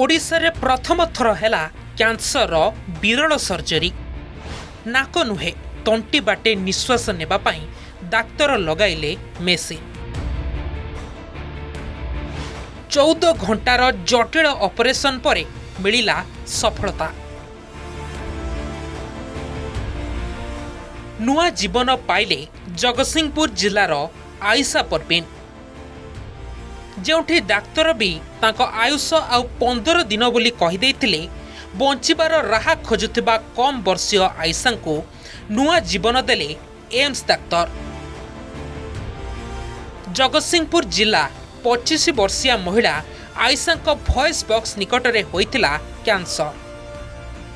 ओडिशा रे प्रथम थर हैला कैंसर विरल सर्जरी। नाक नुहे तंटी बाटे निश्वास नेबा पई डाक्तर लगाइले मेसिन। 14 घंटार जटिल ऑपरेशन परे मिलिला सफलता। नुआ जीवन पाइले जगतसिंहपुर जिलार आयशा परवीन, जोठी डाक्तर भी तांको आयुष आउ 15 दिन बोली कहीदे बंचार राह खोजुवा कम वर्षीय आयशा को नुआ जीवन देले एम्स डाक्तर। जगतसिंहपुर जिला 25 वर्षीय महिला आयशा वॉइस बॉक्स निकट में होता कैंसर,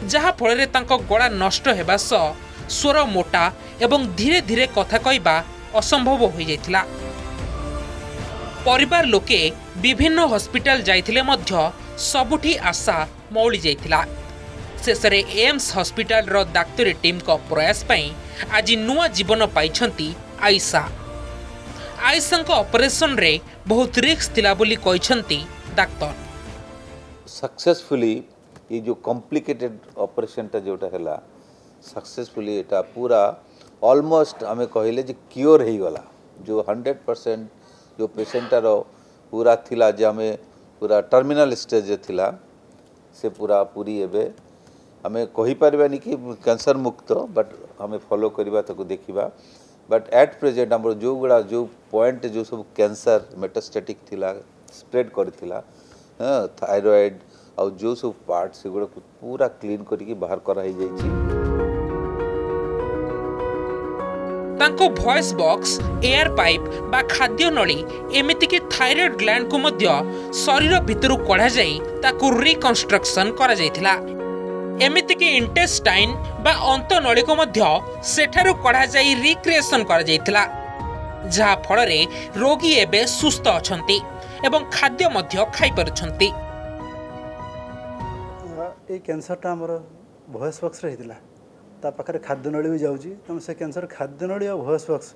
जहाँफल गला नष्ट होगा सह स्वर मोटा एवं धीरे धीरे कथा कहवा असंभव हो जाता। परिवार लोके विभिन्न हॉस्पिटल जाइथिले मध्य सबुठी आशा मौली जाइथिला। शेषरे एम्स हॉस्पिटल रो डाक्तरी टीम को प्रयास पई आज नुआ जीवन पाइछंती आयशा। आयशा को ऑपरेशन रे बहुत रिस्क थिला बोली कहिसंती डाक्टर। सक्सेसफुली ये जो कॉम्प्लिकेटेड ऑपरेशन ता जोटा हैला सक्सेसफुली एटा पूरा ऑलमोस्ट हमें कहिले जे क्योर हे गला। जो 100% जो पेसेंटर पूरा थिला जे हमें पूरा टर्मिनल स्टेज थिला से पूरा पूरी एबे हमें कही पारबानी कि कैंसर मुक्त, बट हमें फॉलो करवा ताको देखिबा। बट एट प्रेजेंट हमर जो गुड़ा जो पॉइंट जो सब कैंसर मेटास्टेटिक थिला स्प्रेड करथिला थायराइड और जो सब पार्ट से गुड़ा पूरा क्लीन करके बाहर करा ही जाइछि। तांको वॉइस बॉक्स, एयर पाइप बा खाद्य नली एमिति कि थायराइड ग्लैंड को मध्य शरीर भितरु कढ़ा जाई ताकु रिकंस्ट्रक्शन करा जाइथिला। एमिति कि इंटेस्टाइन बा अंत नली को मध्य सेठारु कढ़ा जाई रिक्रिएशन करा जाइथिला, जहा फल रे रोगी एबे सुस्थ अछंती एवं खाद्य मध्य खाइ परछंती। ए कैंसर टा हमर वॉइस बॉक्स रे हिदिला ता पाखे खाद्य नली भी जाऊँगी तुम से कैंसर खाद्य नली और वॉइस बॉक्स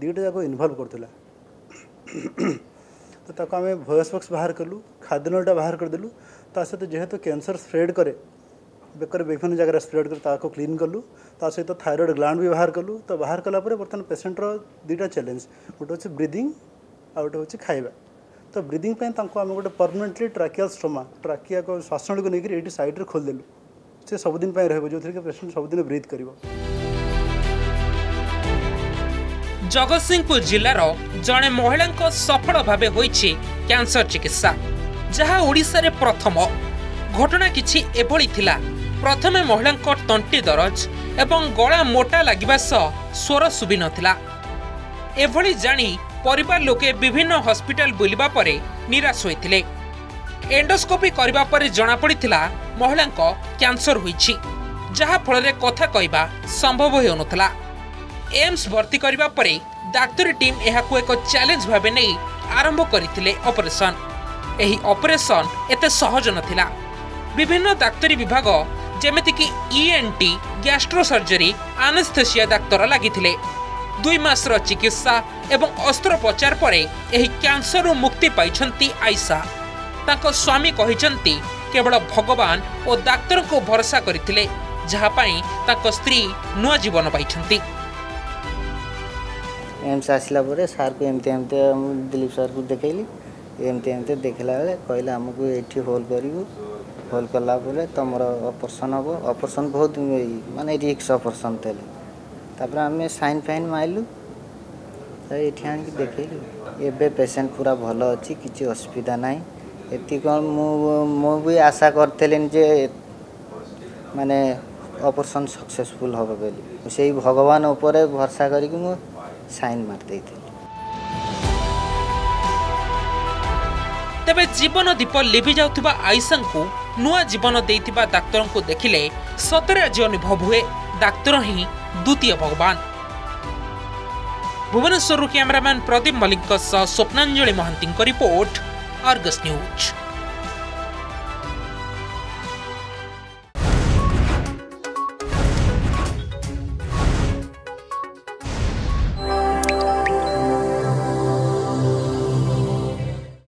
दुईटा जाक इनवल्व करता। तो आम वॉइस बॉक्स बाहर कलु, खाद्य नलीटा बाहर करदेलु, ता सहित जेहेतु कैंसर स्प्रेड करे बेकर विभिन्न जगह स्प्रेड कर क्लीन कलु, ता सहित थायराइड ग्लैंड भी बाहर कलु। तो बाहर कलापर बर्तमान पेसेंटर दुईटा चैलेंज, गोटे हूँ ब्रिदिंग आ गए हूँ खाइबा। तो ब्रिदिंग आम गोटे परमानेंटली ट्राकियल स्टोमा ट्राकिया श्वासनली को लेकर ये सैड्रे खोलदेलु से सबुदिन पेसेंट सबुदिन ब्रीथ करिवो। जगत सिंहपुर जिलार जड़े महिला सफल भाव हो कैंसर चिकित्सा, जहाँ ओडिशा रे प्रथम। घटना किछि एभली थिला। प्रथमे महिला तंटी दरज एवं गला मोटा लगे स्वर सुबि नथिला। एभली जानी परिवार लोके विभिन्न हॉस्पिटल बुलवा पर निराश होइथिले। एंडोस्कोपी करबा पर जना पड़िथिला महिला को कैंसर होइछि, जहा फल रे कथा कहवा संभव हो नथला। एम्स भर्ती करबा पर डाक्तरी टीम एहाकु एको चैलेंज भाबे नै आरंभ करथिले ऑपरेशन। एही ऑपरेशन एते सहज नथिला। विभिन्न डाक्तरी विभाग जेमेति कि ENT gastro surgery anaesthesia doctor लागिथिले। 2 मास रो चिकित्सा एवं अस्त्रोपचार पर एही कैंसर रो मुक्ति पाइछंती आयशा। तांको स्वामी कहिसंती केवल भगवान और डाक्तर को भरोसा करथिले, जहा पई ताको स्त्री नुआ जीवन पाइछंती। एम्स आसला परे सार को एमते एमते दिलीप सर को देखैली। एमते एमते देखला बेले कहला हमकु एठी होल करिवो, होल करला बोले तमरो ऑपरेशन हो। ऑपरेशन बहुत माने रिस्क ऑपरेशन तेले। तापर हमें साइन फाइन माइलु त एठी आन के देखैली। एबे पेशेंट पूरा भलो अछि, किछि असुविधा नाही। एति कौन मु भी आशा करते जे माने ऑपरेशन सक्सेसफुल हो बोली। से भगवान ऊपर भरोसा करिक मु साइन मार दे। तबे जीवन दीप लिभि जाउथिबा आयशा को नुआ जीवन देथिबा डाक्तर को देखिले सतरे आज अनुभव हुए डाक्तर ही द्वितीय भगवान। Bhubaneswar cameraman Pradeep Malik, Swapnanjali Mahanti, report Argus news.